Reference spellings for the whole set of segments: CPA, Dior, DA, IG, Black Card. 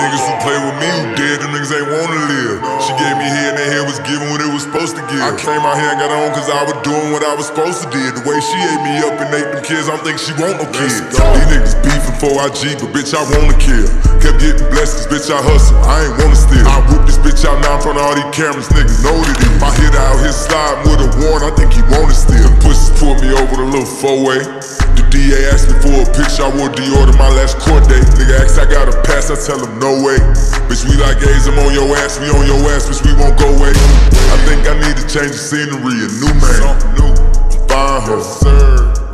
niggas who play with me who dead, them niggas ain't wanna live. She gave me head and that head was giving what it was supposed to give. I came out here and got on cause I was doing what I was supposed to do. The way she ate me up and ate them kids, I don't think she want no kids. These niggas beefing for IG, but bitch I wanna kill. Kept getting blessings, bitch I hustle, I ain't wanna steal. I whoop this bitch out now in front of all these cameras, niggas know that it is. My head out here sliding with a warrant, I think he wanna steal. The pussies pulled me over the little four-way. The DA asked me for a picture, I wore Dior to my last court date. Nigga asked I got a pass, I tell him no way. Bitch we like A's, I'm on your ass, we on your ass, bitch we won't go away. I think I need to change the scenery, a new man, new find her,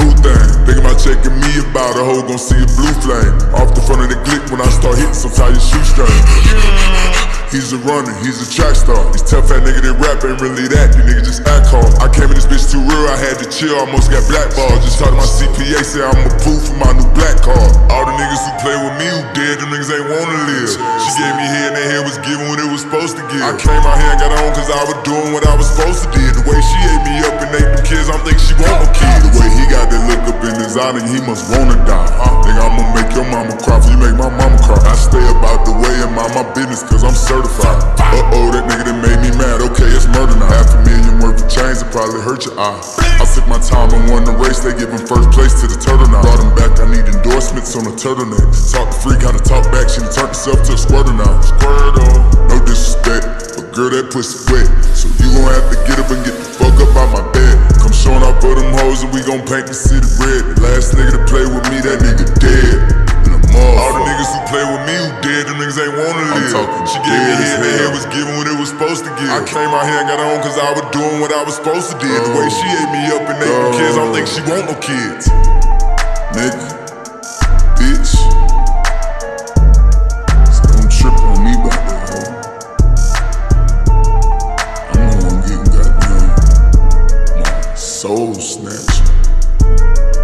blue thing. Think about checking me about a hoe, gon' see a blue flame. Off the front of the glick when I start hitting sometimes your shoestring. He's a runner, he's a track star. These tough ass nigga that rap ain't really that. You niggas just act hard. I came in this bitch too real, I had to chill, almost got blackballed. Just talked to my CPA, said I'm approved for my new black card. All the niggas who play with me who dead, them niggas ain't wanna live. She gave me head and that head was giving what it was supposed to give. I came out here and got on cause I was doing what I was supposed to do. The way she ate me up and ate them kids, I don't think she want no kid. The way he got that look up in his eye, nigga, he must wanna die. Nigga, I'ma make your mama cry, for you make my mama cry. I stay about the way and mind my business cause I'm certain. Uh-oh, that nigga that made me mad, okay, it's murder now. $500,000 worth of chains, it probably hurt your eye. I took my time and won the race, they giving first place to the turtle now. Brought him back, I need endorsements on the turtleneck. Talk to freak, how to talk back, she done turned herself to a squirter now. No disrespect, but girl, that pussy wet. So you gon' have to get up and get the fuck up out my bed. Come showing out for them hoes and we gon' paint the city red. The last nigga to play with me, that nigga dead. All the niggas who play with me who dead, them niggas ain't wanna live. She gave me head, that head was giving what it was supposed to give. I came out here and got on cause I was doing what I was supposed to do. The way she ate me up and ate them kids, I don't think she want no kids. Nigga, bitch, it's gonna trip on me about that hoe. I'm gonna get goddamn my soul snatched.